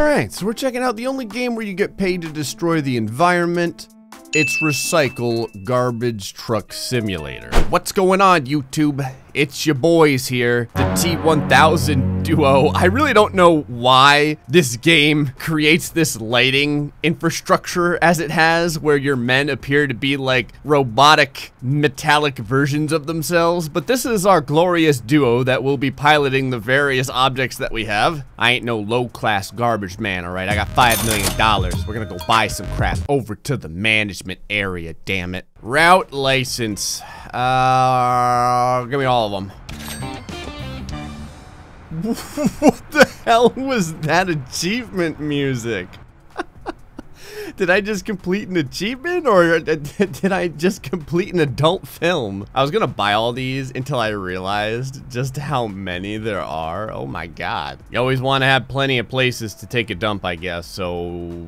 Alright, so we're checking out the only game where you get paid to destroy the environment. It's Recycle Garbage Truck Simulator. What's going on, YouTube? It's your boys here, the T-1000 duo. I really don't know why this game creates this lighting infrastructure as it has, where your men appear to be like robotic, metallic versions of themselves, but this is our glorious duo that will be piloting the various objects that we have. I ain't no low-class garbage man, all right? I got $5 million. We're gonna go buy some crap over to the management area, damn it. Route license. Give me all of them. What the hell was that achievement music? Did I just complete an achievement, or did I just complete an adult film? I was gonna buy all these until I realized just how many there are. Oh my god. You always want to have plenty of places to take a dump, I guess, so...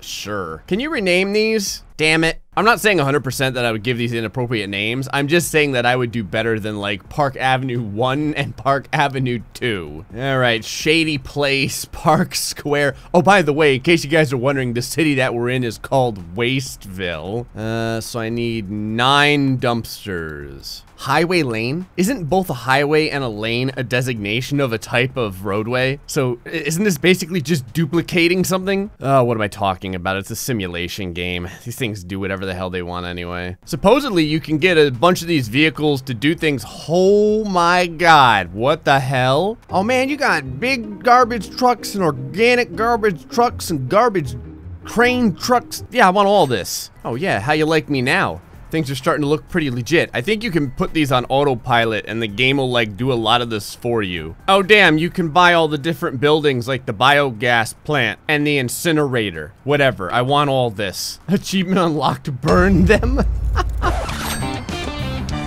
sure. Can you rename these? Damn it. I'm not saying 100% that I would give these inappropriate names. I'm just saying that I would do better than like Park Avenue 1 and Park Avenue 2. All right, Shady Place, Park Square. Oh, by the way, in case you guys are wondering, the city that we're in is called Wasteville. So I need 9 dumpsters. Highway lane? Isn't both a highway and a lane a designation of a type of roadway? So isn't this basically just duplicating something? Oh, what am I talking about? It's a simulation game. These things do whatever the hell they want anyway. Supposedly you can get a bunch of these vehicles to do things. Oh my god, what the hell? Oh man, you got big garbage trucks and organic garbage trucks and garbage crane trucks. Yeah, I want all this. Oh yeah, how you like me now? Things are starting to look pretty legit. I think you can put these on autopilot and the game will like do a lot of this for you. Oh damn, you can buy all the different buildings like the biogas plant and the incinerator. Whatever, I want all this. Achievement unlocked, burn them?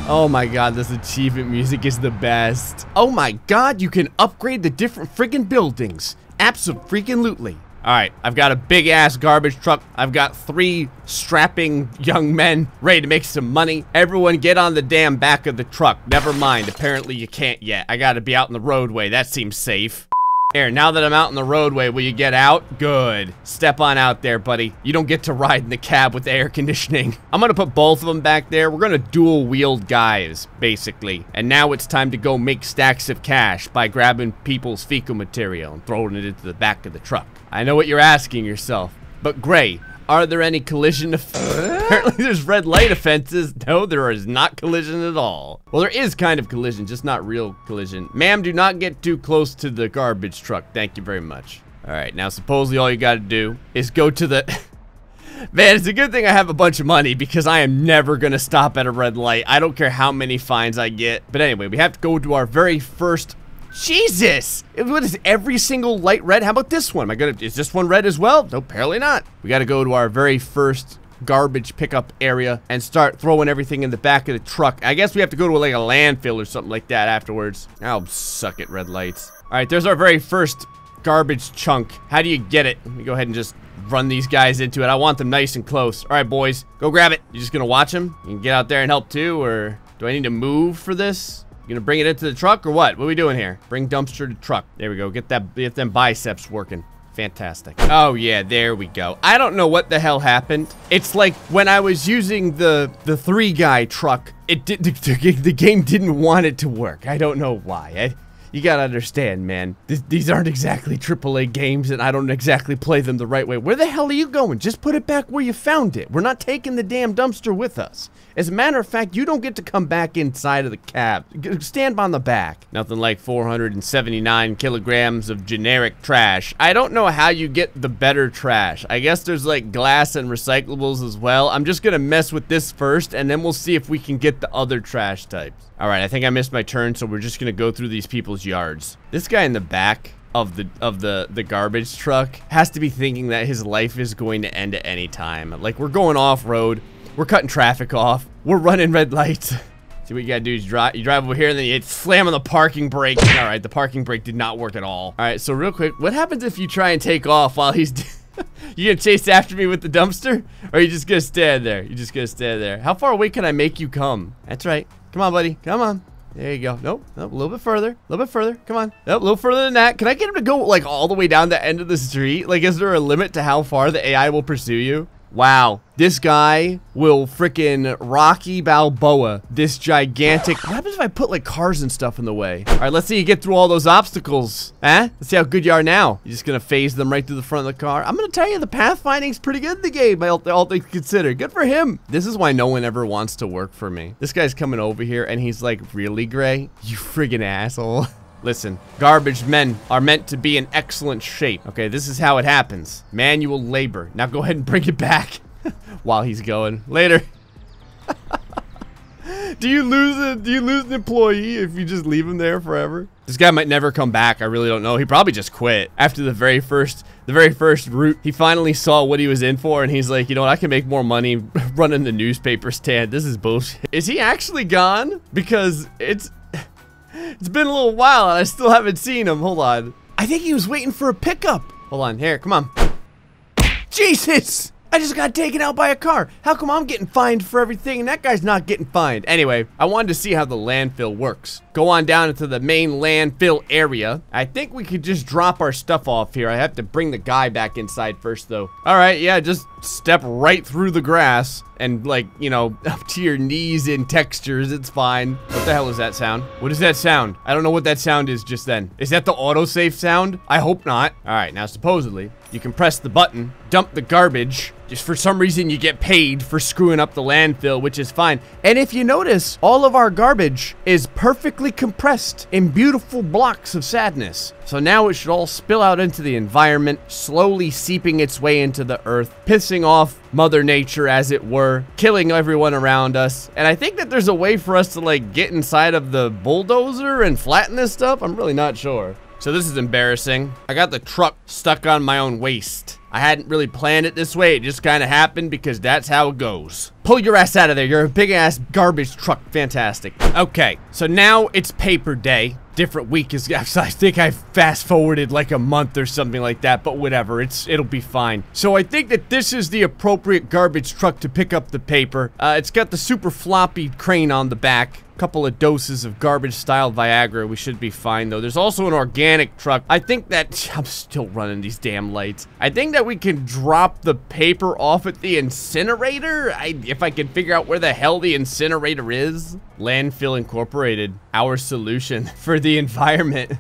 Oh my god, this achievement music is the best. Oh my god, you can upgrade the different friggin' buildings. Abso-freaking-lutely. All right, I've got a big ass garbage truck. I've got 3 strapping young men ready to make some money. Everyone get on the damn back of the truck. Never mind, apparently you can't yet. I gotta be out in the roadway, that seems safe. Here, now that I'm out in the roadway, will you get out? Good. Step on out there, buddy. You don't get to ride in the cab with the air conditioning. I'm gonna put both of them back there. We're gonna dual-wield guys, basically. And now it's time to go make stacks of cash by grabbing people's fecal material and throwing it into the back of the truck. I know what you're asking yourself, but Gray, are there any collision apparently there's red light offenses. No, there is not collision at all. Well, there is kind of collision, just not real collision. Ma'am, do not get too close to the garbage truck. Thank you very much. All right, now supposedly all you gotta do is go to the... Man, it's a good thing I have a bunch of money because I am never gonna stop at a red light. I don't care how many fines I get. But anyway, we have to go to our very first... Jesus! What is every single light red? How about this one? Am I gonna, is this one red as well? No, apparently not. We gotta go to our very first garbage pickup area and start throwing everything in the back of the truck. I guess we have to go to like a landfill or something like that afterwards. Oh, suck it, red lights. All right, there's our very first garbage chunk. How do you get it? Let me go ahead and just run these guys into it. I want them nice and close. All right, boys, go grab it. You just gonna watch them? You can get out there and help too, or do I need to move for this? You gonna bring it into the truck or what? What are we doing here? Bring dumpster to truck. There we go. Get them biceps working. Fantastic. Oh yeah, there we go. I don't know what the hell happened. It's like when I was using the 3-guy truck, it did, the game didn't want it to work. I don't know why. You gotta understand, man. These aren't exactly AAA games, and I don't exactly play them the right way. Where the hell are you going? Just put it back where you found it. We're not taking the damn dumpster with us. As a matter of fact, you don't get to come back inside of the cab. Stand on the back. Nothing like 479 kilograms of generic trash. I don't know how you get the better trash. I guess there's like glass and recyclables as well. I'm just gonna mess with this first, and then we'll see if we can get the other trash types. All right, I think I missed my turn, so we're just gonna go through these people's yards. This guy in the back of the garbage truck has to be thinking that his life is going to end at any time. Like, we're going off-road, we're cutting traffic off, we're running red lights. See, what you gotta do is you drive over here and then you slam on the parking brake. All right, the parking brake did not work at all. All right, so real quick, what happens if you try and take off while he's... You gonna chase after me with the dumpster? Or are you just gonna stand there? You're just gonna stand there. How far away can I make you come? That's right. Come on, buddy. Come on. There you go. Nope. Nope. A little bit further. A little bit further. Come on. Nope. A little further than that. Can I get him to go like all the way down the end of the street? Like, is there a limit to how far the AI will pursue you? Wow. This guy will freaking Rocky Balboa. This gigantic. What happens if I put like cars and stuff in the way? All right, let's see you get through all those obstacles. Huh? Let's see how good you are now. You're just gonna phase them right through the front of the car. I'm gonna tell you, the pathfinding's pretty good in the game, all things considered. Good for him. This is why no one ever wants to work for me. This guy's coming over here and he's like, really, Gray? You friggin' asshole. Listen, garbage men are meant to be in excellent shape. Okay, this is how it happens. Manual labor. Now go ahead and bring it back. While he's going. Later. Do you lose an employee if you just leave him there forever? This guy might never come back. I really don't know. He probably just quit after the very first route. He finally saw what he was in for and he's like, you know what, I can make more money running the newspaper stand. This is bullshit. Is he actually gone? Because it's been a little while and I still haven't seen him. Hold on. I think he was waiting for a pickup. Hold on, here, come on. Jesus! I just got taken out by a car. How come I'm getting fined for everything and that guy's not getting fined? Anyway, I wanted to see how the landfill works. Go on down into the main landfill area. I think we could just drop our stuff off here. I have to bring the guy back inside first though. All right, yeah, just step right through the grass and like, you know, up to your knees in textures, it's fine. What the hell is that sound? What is that sound? I don't know what that sound is just then. Is that the autosave sound? I hope not. All right, now supposedly, you can press the button, dump the garbage. Just for some reason, you get paid for screwing up the landfill, which is fine. And if you notice, all of our garbage is perfectly compressed in beautiful blocks of sadness. So now it should all spill out into the environment, slowly seeping its way into the earth, pissing off Mother Nature, as it were, killing everyone around us. And I think that there's a way for us to like get inside of the bulldozer and flatten this stuff. I'm really not sure. So this is embarrassing. I got the truck stuck on my own waist. I hadn't really planned it this way. It just kind of happened because that's how it goes. Pull your ass out of there. You're a big ass garbage truck. Fantastic. Okay, so now it's paper day. Different week is, I think I fast forwarded like a month or something like that, but whatever, it'll be fine. So I think that this is the appropriate garbage truck to pick up the paper. It's got the super floppy crane on the back. Couple of doses of garbage style Viagra. We should be fine though. There's also an organic truck. I think that, I'm still running these damn lights. I think that we can drop the paper off at the incinerator. If I can figure out where the hell the incinerator is. Landfill Incorporated, our solution for the environment.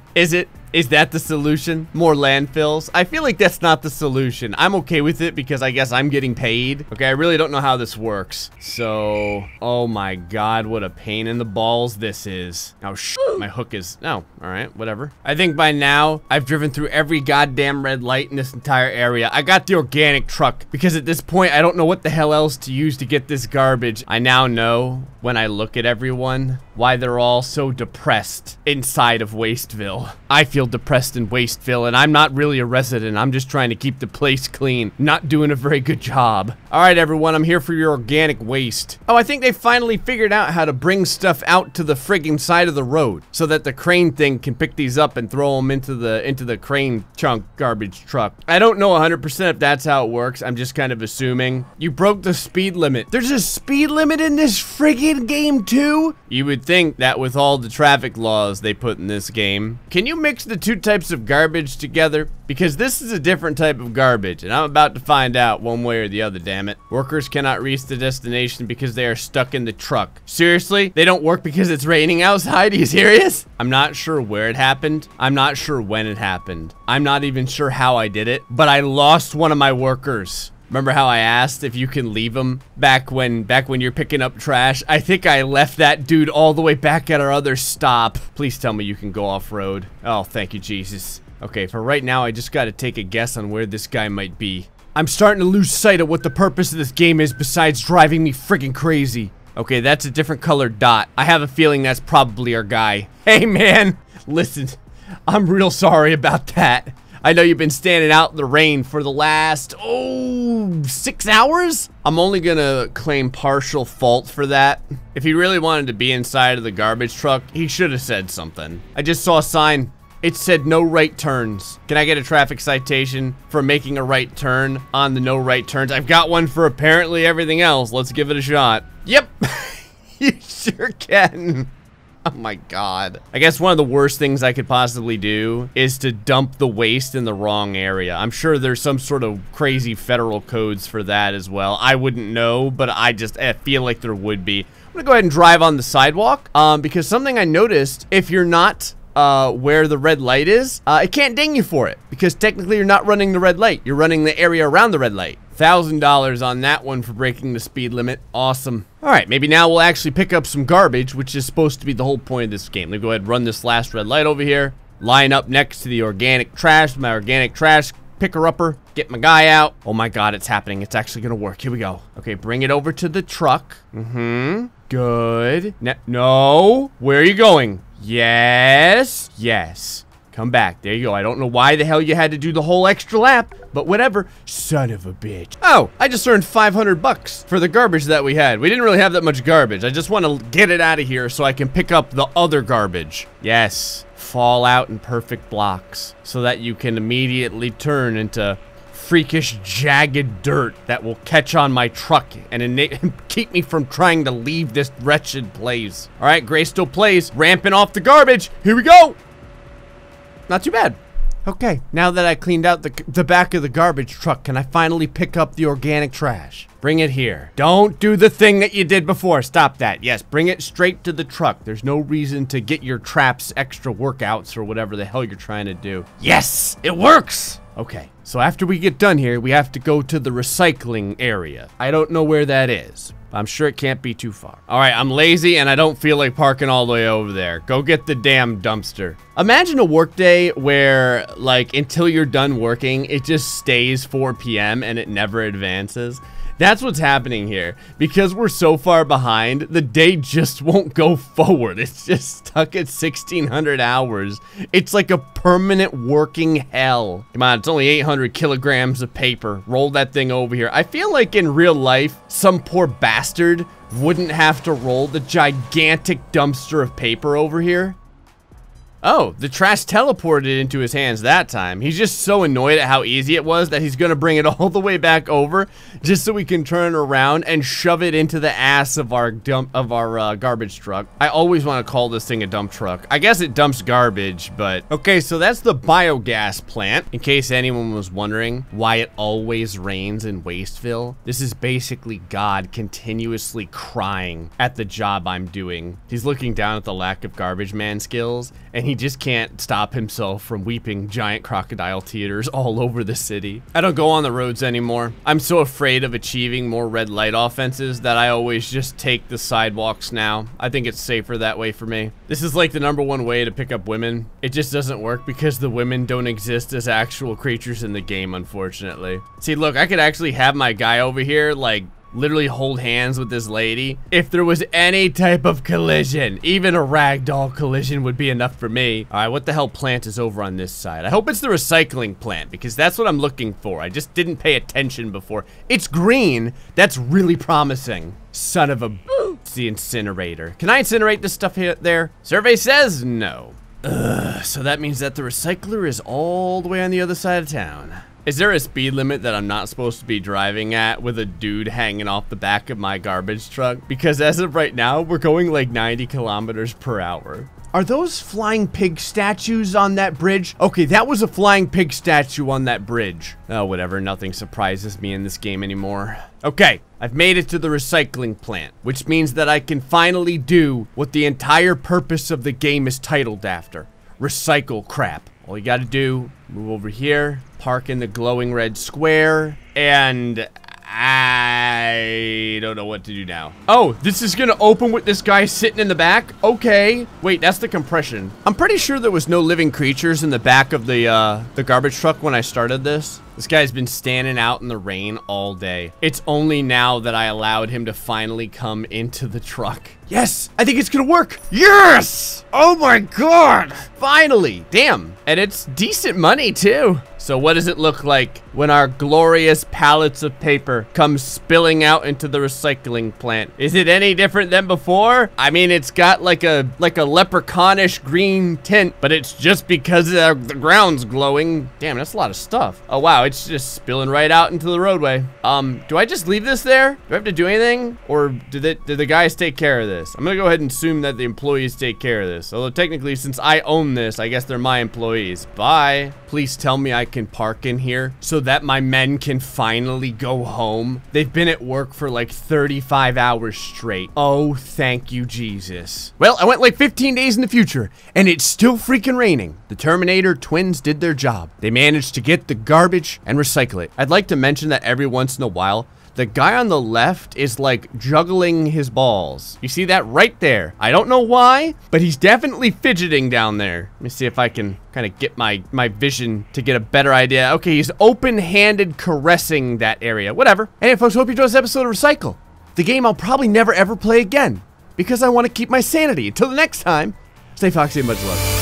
Is that the solution? More landfills? I feel like that's not the solution. I'm okay with it because I guess I'm getting paid. Okay, I really don't know how this works. So, oh my God, what a pain in the balls this is. Oh, shit, my hook is, no, all right, whatever. I think by now, I've driven through every goddamn red light in this entire area. I got the organic truck because at this point, I don't know what the hell else to use to get this garbage. I now know when I look at everyone, why they're all so depressed inside of Wasteville. I feel depressed in Wasteville, and I'm not really a resident. I'm just trying to keep the place clean. Not doing a very good job. All right, everyone, I'm here for your organic waste. Oh, I think they finally figured out how to bring stuff out to the friggin' side of the road so that the crane thing can pick these up and throw them into the crane chunk garbage truck. I don't know 100% if that's how it works. I'm just kind of assuming. You broke the speed limit. There's a speed limit in this friggin' game too? You would think that with all the traffic laws they put in this game. Can you mix the two types of garbage together? Because this is a different type of garbage, and I'm about to find out one way or the other, damn it. Workers cannot reach the destination because they are stuck in the truck. Seriously? They don't work because it's raining outside? Are you serious? I'm not sure where it happened. I'm not sure when it happened. I'm not even sure how I did it, but I lost one of my workers. Remember how I asked if you can leave him back when you're picking up trash? I think I left that dude all the way back at our other stop. Please tell me you can go off-road. Oh, thank you, Jesus. Okay, for right now, I just gotta take a guess on where this guy might be. I'm starting to lose sight of what the purpose of this game is besides driving me friggin' crazy. Okay, that's a different colored dot. I have a feeling that's probably our guy. Hey, man, listen, I'm real sorry about that. I know you've been standing out in the rain for the last, 6 hours? I'm only gonna claim partial fault for that. If he really wanted to be inside of the garbage truck, he should have said something. I just saw a sign. It said no right turns. Can I get a traffic citation for making a right turn on the no right turns? I've got one for apparently everything else. Let's give it a shot. Yep, you sure can. Oh my god. I guess one of the worst things I could possibly do is to dump the waste in the wrong area. I'm sure there's some sort of crazy federal codes for that as well. I wouldn't know, but I feel like there would be. I'm gonna go ahead and drive on the sidewalk because something I noticed, if you're not where the red light is, it can't ding you for it because technically you're not running the red light. You're running the area around the red light. $1,000 on that one for breaking the speed limit. Awesome. All right, maybe now we'll actually pick up some garbage, which is supposed to be the whole point of this game. Let me go ahead and run this last red light over here. Line up next to the organic trash, my organic trash picker-upper. Get my guy out. Oh my god, it's happening. It's actually gonna work. Here we go. Okay, bring it over to the truck. Mm-hmm. Good. No. Where are you going? Yes. Yes. Come back. There you go. I don't know why the hell you had to do the whole extra lap, but whatever. Son of a bitch. Oh, I just earned 500 bucks for the garbage that we had. We didn't really have that much garbage. I just want to get it out of here so I can pick up the other garbage. Yes. Fall out in perfect blocks so that you can immediately turn into freakish, jagged dirt that will catch on my truck and keep me from trying to leave this wretched place. All right, GrayStillPlays, ramping off the garbage. Here we go. Not too bad. Okay, now that I cleaned out the back of the garbage truck, can I finally pick up the organic trash? Bring it here. Don't do the thing that you did before. Stop that. Yes, bring it straight to the truck. There's no reason to get your traps extra workouts or whatever the hell you're trying to do. Yes, it works. Okay, so after we get done here, we have to go to the recycling area. I don't know where that is. I'm sure it can't be too far. All right, I'm lazy and I don't feel like parking all the way over there. Go get the damn dumpster. Imagine a work day where, like, until you're done working, it just stays 4 p.m. and it never advances. That's what's happening here. Because we're so far behind, the day just won't go forward. It's just stuck at 1,600 hours. It's like a permanent working hell. Come on, it's only 800 kilograms of paper. Roll that thing over here. I feel like in real life, some poor bastard wouldn't have to roll the gigantic dumpster of paper over here. Oh, the trash teleported into his hands that time. He's just so annoyed at how easy it was that he's gonna bring it all the way back over just so we can turn around and shove it into the ass of our garbage truck. I always want to call this thing a dump truck. I guess it dumps garbage, but okay, so that's the biogas plant. In case anyone was wondering why it always rains in Wasteville, this is basically God continuously crying at the job I'm doing. He's looking down at the lack of garbage man skills, and he just can't stop himself from weeping giant crocodile tears all over the city. I don't go on the roads anymore. I'm so afraid of achieving more red light offenses that I always just take the sidewalks now. I think it's safer that way for me. This is like the #1 way to pick up women. It just doesn't work because the women don't exist as actual creatures in the game, unfortunately. See, look, I could actually have my guy over here, like, literally hold hands with this lady. If there was any type of collision, even a ragdoll collision would be enough for me. All right, what the hell plant is over on this side? I hope it's the recycling plant because that's what I'm looking for. I just didn't pay attention before. It's green. That's really promising. Son of a boo. It's the incinerator. Can I incinerate this stuff here? There? Survey says no. Ugh, so that means that the recycler is all the way on the other side of town. Is there a speed limit that I'm not supposed to be driving at with a dude hanging off the back of my garbage truck? Because as of right now, we're going like 90 kilometers per hour. Are those flying pig statues on that bridge? Okay, that was a flying pig statue on that bridge. Oh, whatever. Nothing surprises me in this game anymore. Okay, I've made it to the recycling plant, which means that I can finally do what the entire purpose of the game is titled after. Recycle crap. All you gotta do, move over here, park in the glowing red square, and I don't know what to do now. Oh, this is gonna open with this guy sitting in the back? Okay. Wait, that's the compression. I'm pretty sure there was no living creatures in the back of the garbage truck when I started this. This guy's been standing out in the rain all day. It's only now that I allowed him to finally come into the truck. Yes, I think it's gonna work. Yes! Oh my god! Finally! Damn, and it's decent money too. So what does it look like when our glorious pallets of paper come spilling out into the recycling plant? Is it any different than before? I mean, it's got like a leprechaunish green tint, but it's just because the ground's glowing. Damn, that's a lot of stuff. Oh wow, it's just spilling right out into the roadway. Do I just leave this there? Do I have to do anything? Or did the guys take care of this? I'm gonna go ahead and assume that the employees take care of this. Although technically, since I own this, I guess they're my employees. Bye. Please tell me I can park in here so that my men can finally go home. They've been at work for like 35 hours straight. Oh, thank you, Jesus. Well, I went like 15 days in the future and it's still freaking raining. The Terminator twins did their job. They managed to get the garbage and recycle it. I'd like to mention that every once in a while, the guy on the left is like juggling his balls. You see that right there. I don't know why, but he's definitely fidgeting down there. Let me see if I can kind of get my vision to get a better idea. Okay, he's open-handed caressing that area. Whatever. Anyway, folks, hope you enjoyed this episode of Recycle, the game I'll probably never ever play again because I want to keep my sanity. Until the next time, stay foxy and much love.